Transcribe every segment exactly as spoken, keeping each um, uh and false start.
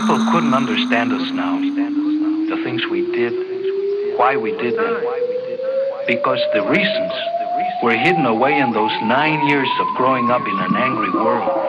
people couldn't understand us now, the things we did, why we did them, because the reasons were hidden away in those nine years of growing up in an angry world.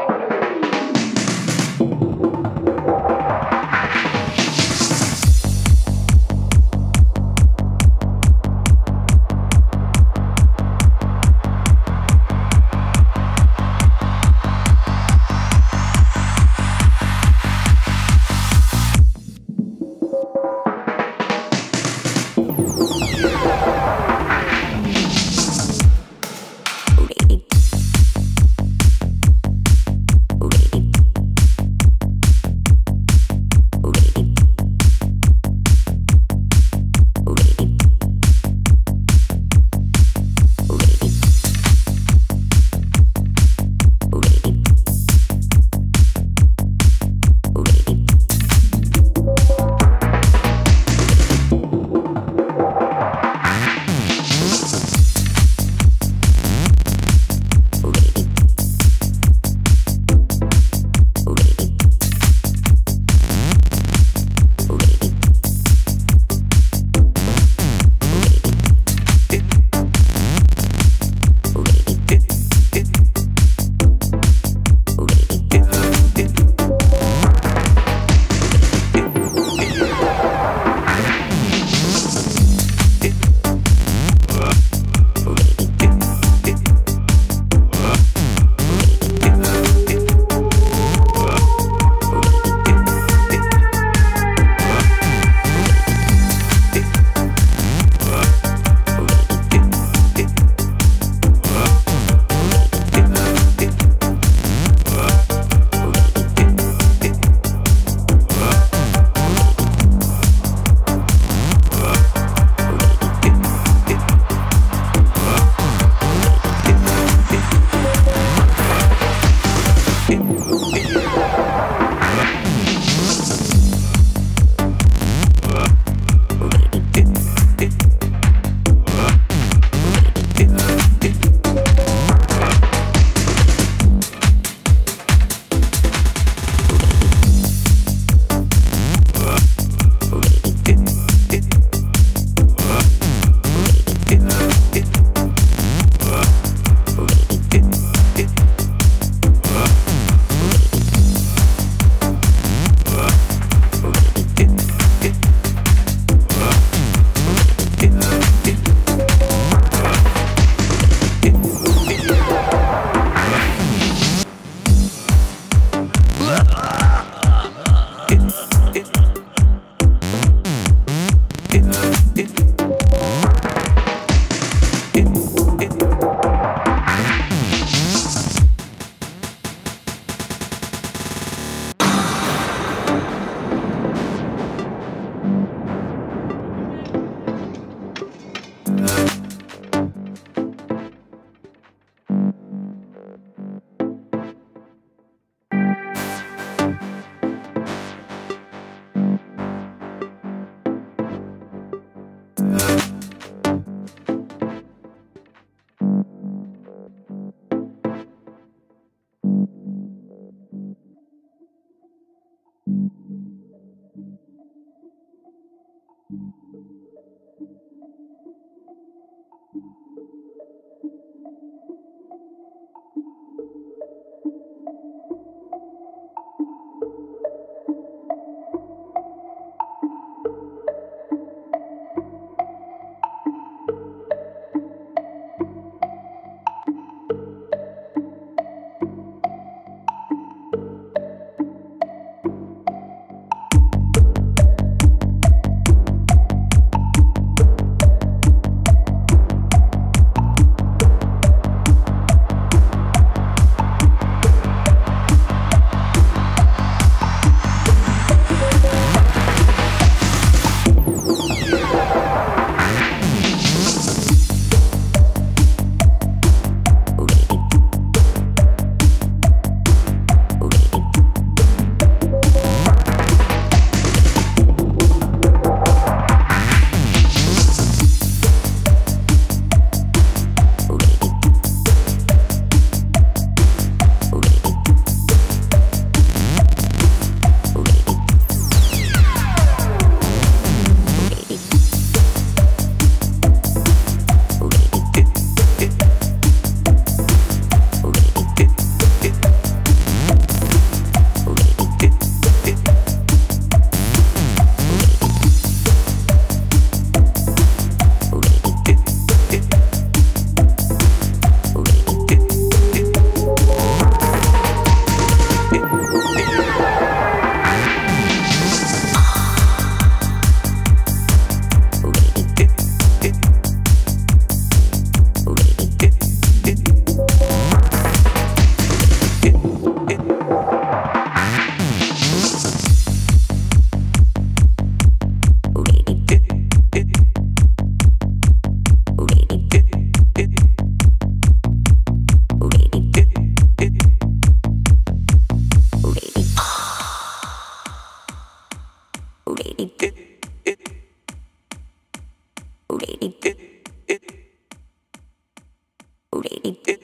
It